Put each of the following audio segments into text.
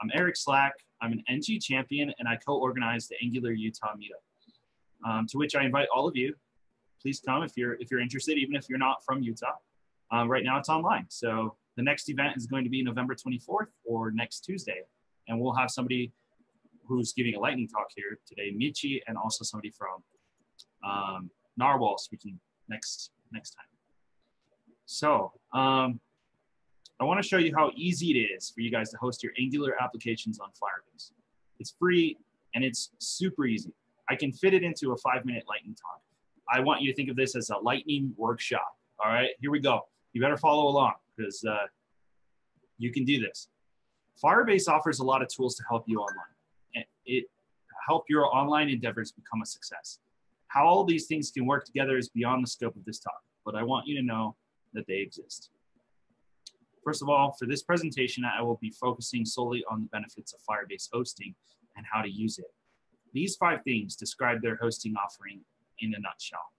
I'm Eric Slack. I'm an NG champion, and I co-organize the Angular Utah meetup, to which I invite all of you. Please come if you're interested, even if you're not from Utah. Right now it's online. So the next event is going to be November 24th or next Tuesday. And we'll have somebody who's giving a lightning talk here today, Michi, and also somebody from Narwhal speaking next time. So I want to show you how easy it is for you guys to host your Angular applications on Firebase. It's free and it's super easy. I can fit it into a 5-minute lightning talk. I want you to think of this as a lightning workshop. All right, here we go. You better follow along because you can do this. Firebase offers a lot of tools to help you online. And it help your online endeavors become a success. How all these things can work together is beyond the scope of this talk, but I want you to know that they exist. First of all, for this presentation, I will be focusing solely on the benefits of Firebase hosting and how to use it. These 5 things describe their hosting offering in a nutshell.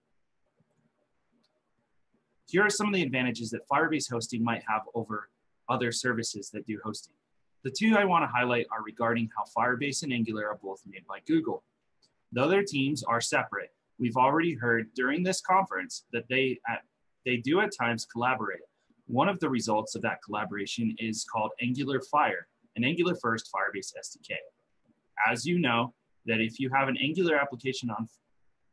Here are some of the advantages that Firebase hosting might have over other services that do hosting. The 2 I want to highlight are regarding how Firebase and Angular are both made by Google. Though their teams are separate, we've already heard during this conference that they do at times collaborate. One of the results of that collaboration is called Angular Fire, an Angular first Firebase SDK. As you know, that if you have an Angular application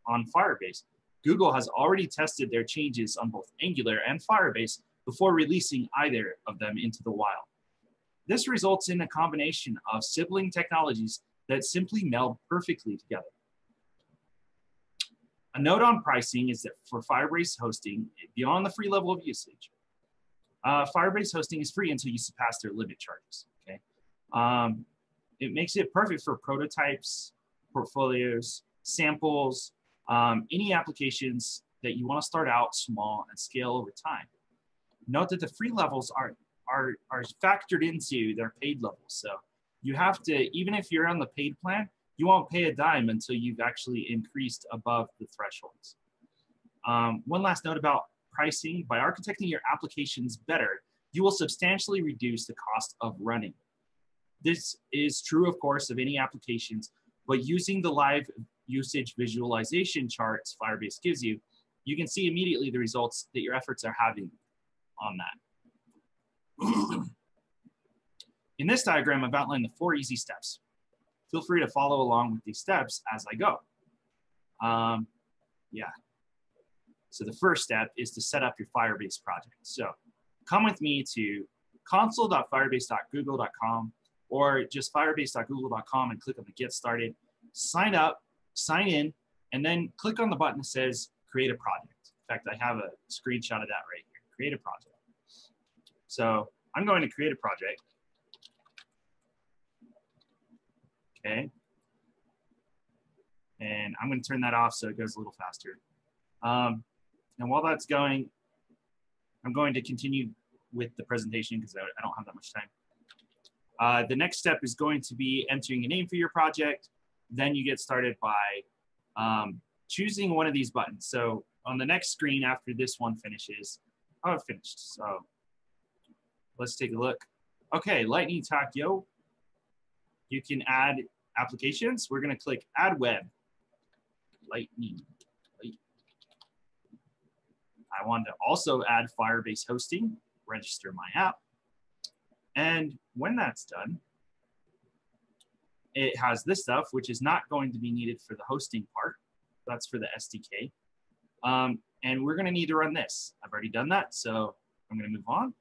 on Firebase, Google has already tested their changes on both Angular and Firebase before releasing either of them into the wild. This results in a combination of sibling technologies that simply meld perfectly together. A note on pricing is that for Firebase hosting, beyond the free level of usage, Firebase hosting is free until you surpass their limit charges, okay? It makes it perfect for prototypes, portfolios, samples, any applications that you want to start out small and scale over time. Note that the free levels are factored into their paid levels. So you have to, even if you're on the paid plan, you won't pay a dime until you've actually increased above the thresholds. One last note about pricing. By architecting your applications better, you will substantially reduce the cost of running. This is true, of course, of any applications, but using the live usage visualization charts Firebase gives you, you can see immediately the results that your efforts are having on that. In this diagram, I've outlined the 4 easy steps. Feel free to follow along with these steps as I go. So the first step is to set up your Firebase project. So come with me to console.firebase.google.com or just firebase.google.com and click on the Get Started. Sign up, sign in, and then click on the button that says create a project. In fact, I have a screenshot of that right here, create a project. So I'm going to create a project. Okay. And I'm going to turn that off so it goes a little faster. And while that's going, I'm going to continue with the presentation because I don't have that much time. The next step is going to be entering a name for your project. Then you get started by choosing one of these buttons. So on the next screen after this one finishes, oh, it finished. So let's take a look. Okay, lightning talk, yo. You can add applications. We're gonna click add web. Lightning. I want to also add Firebase hosting, register my app. And when that's done, it has this stuff, which is not going to be needed for the hosting part. That's for the SDK. And we're gonna need to run this. I've already done that, so I'm gonna move on.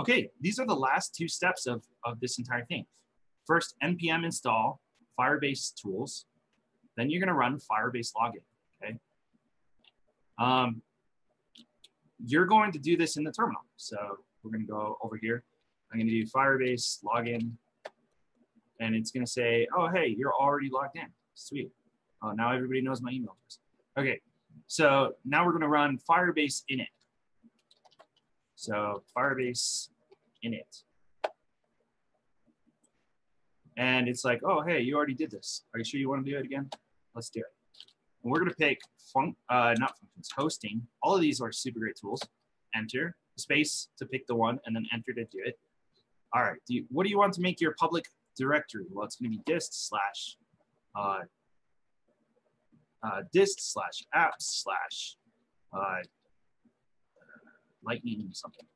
Okay, these are the last 2 steps of this entire thing. First, npm install Firebase tools. Then you're gonna run Firebase login, okay? You're going to do this in the terminal. So we're gonna go over here. I'm gonna do Firebase login. And it's gonna say, oh, hey, you're already logged in. Sweet. Oh, now everybody knows my email address. Okay, so now we're gonna run Firebase init. So Firebase init. And it's like, oh, hey, you already did this. Are you sure you wanna do it again? Let's do it. And we're gonna pick hosting. All of these are super great tools. Enter, space to pick the one, and then enter to do it. All right, what do you want to make your public directory? Well, it's going to be dist/apps/lightning or something.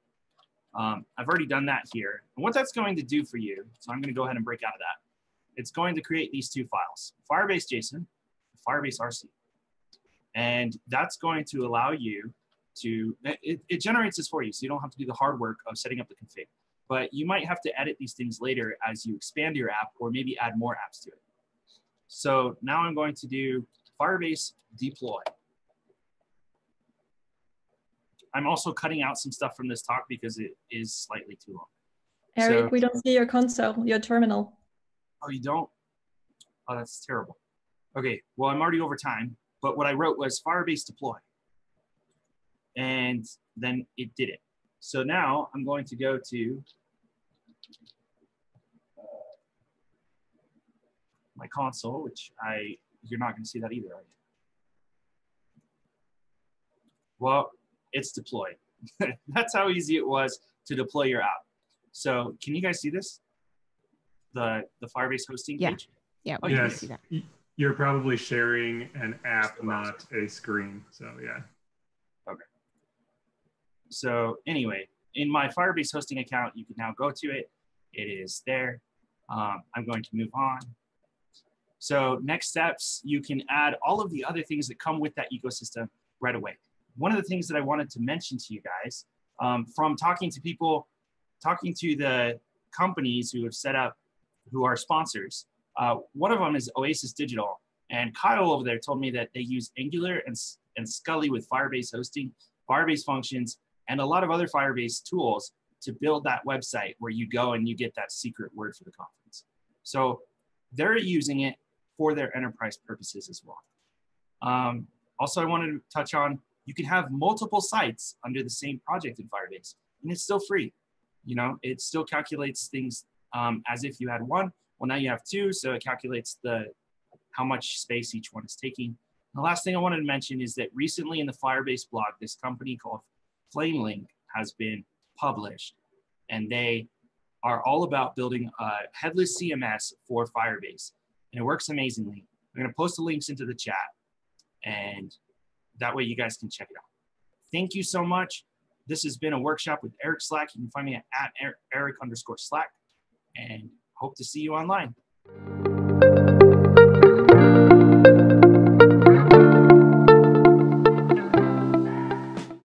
I've already done that here. And what that's going to do for you, so I'm going to go ahead and break out of that. It's going to create these two files, Firebase JSON, Firebase RC. And that's going to allow you to, it generates this for you, so you don't have to do the hard work of setting up the config. But you might have to edit these things later as you expand your app or maybe add more apps to it. So now I'm going to do Firebase deploy. I'm also cutting out some stuff from this talk because it is slightly too long. Eric, so, we don't see your console, your terminal. Oh, you don't? Oh, that's terrible. Okay, well, I'm already over time, but what I wrote was Firebase deploy. And then it did it. So now I'm going to go to my console, which you're not going to see that either, are you? Well, it's deployed. That's how easy it was to deploy your app. So can you guys see this? The Firebase hosting page? Yeah, oh, yes. You can see that. You're probably sharing an app, not a screen, so yeah. Okay. So anyway, in my Firebase hosting account, you can now go to it. It is there. I'm going to move on. So next steps, you can add all of the other things that come with that ecosystem right away. One of the things that I wanted to mention to you guys, from talking to people, talking to the companies who have set up, who are sponsors, one of them is Oasis Digital. And Kyle over there told me that they use Angular and Scully with Firebase hosting, Firebase functions, and a lot of other Firebase tools to build that website where you go and you get that secret word for the conference. So they're using it for their enterprise purposes as well. Also, I wanted to touch on, you can have multiple sites under the same project in Firebase, and it's still free. You know, it still calculates things as if you had one. Well, now you have two, so it calculates how much space each one is taking. And the last thing I wanted to mention is that recently in the Firebase blog, this company called Flame Link has been published, and they are all about building a headless CMS for Firebase, and it works amazingly. I'm going to post the links into the chat, and that way you guys can check it out. Thank you so much. This has been a workshop with Eric Slack. You can find me at Eric_Slack, and hope to see you online.